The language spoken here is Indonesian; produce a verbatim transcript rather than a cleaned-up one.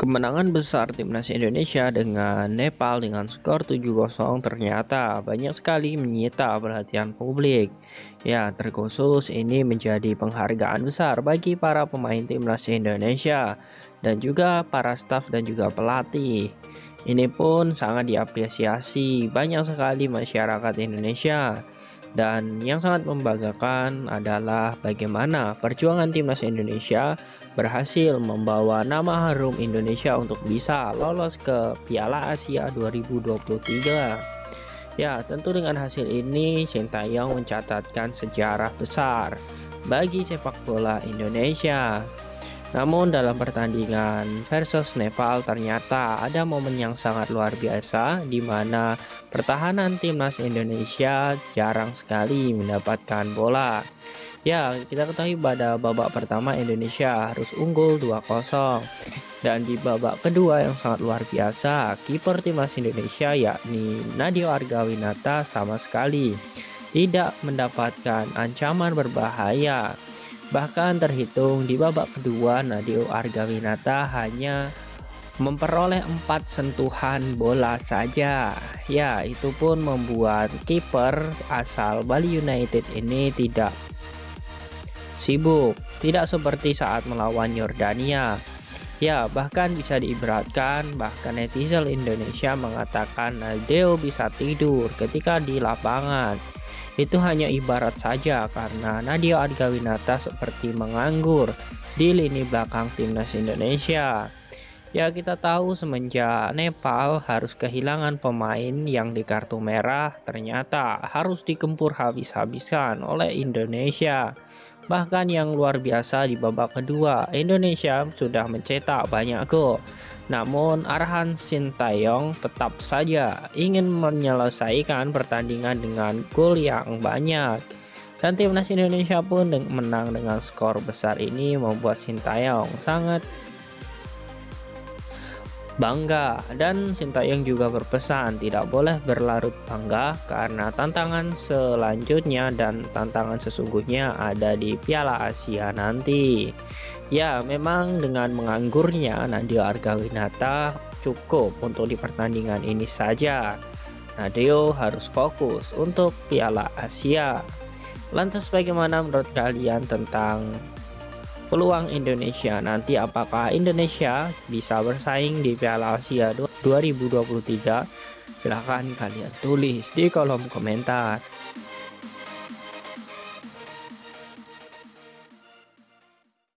Kemenangan besar timnas Indonesia dengan Nepal dengan skor tujuh nol ternyata banyak sekali menyita perhatian publik. Ya, terkhusus ini menjadi penghargaan besar bagi para pemain timnas Indonesia dan juga para staf dan juga pelatih. Ini pun sangat diapresiasi banyak sekali masyarakat Indonesia. Dan yang sangat membanggakan adalah bagaimana perjuangan timnas Indonesia berhasil membawa nama harum Indonesia untuk bisa lolos ke Piala Asia dua ribu dua puluh tiga. Ya, tentu dengan hasil ini Shin Tae-yong mencatatkan sejarah besar bagi sepak bola Indonesia. Namun dalam pertandingan versus Nepal ternyata ada momen yang sangat luar biasa di mana pertahanan timnas Indonesia jarang sekali mendapatkan bola. Ya, kita ketahui pada babak pertama Indonesia harus unggul dua nol. Dan di babak kedua yang sangat luar biasa, kiper timnas Indonesia yakni Nadeo Argawinata sama sekali tidak mendapatkan ancaman berbahaya. Bahkan terhitung di babak kedua, Nadeo Argawinata hanya memperoleh empat sentuhan bola saja. Ya, itu pun membuat kiper asal Bali United ini tidak sibuk, tidak seperti saat melawan Yordania. Ya, bahkan bisa diibaratkan, bahkan netizen Indonesia mengatakan Nadeo bisa tidur ketika di lapangan. Itu hanya ibarat saja karena Nadeo Argawinata seperti menganggur di lini belakang timnas Indonesia. Ya, kita tahu semenjak Nepal harus kehilangan pemain yang di kartu merah ternyata harus dikempur habis-habisan oleh Indonesia. Bahkan yang luar biasa di babak kedua, Indonesia sudah mencetak banyak gol. Namun arahan Shin Tae-yong tetap saja ingin menyelesaikan pertandingan dengan gol yang banyak. Dan timnas Indonesia pun menang dengan skor besar ini membuat Shin Tae-yong sangat bangga, dan Shin Tae-yong juga berpesan tidak boleh berlarut bangga karena tantangan selanjutnya dan tantangan sesungguhnya ada di Piala Asia nanti. Ya, memang dengan menganggurnya Nadeo Argawinata cukup untuk di pertandingan ini saja. Nadeo harus fokus untuk Piala Asia. Lantas bagaimana menurut kalian tentang peluang Indonesia nanti? Apakah Indonesia bisa bersaing di Piala Asia dua ribu dua puluh tiga? Silahkan kalian tulis di kolom komentar.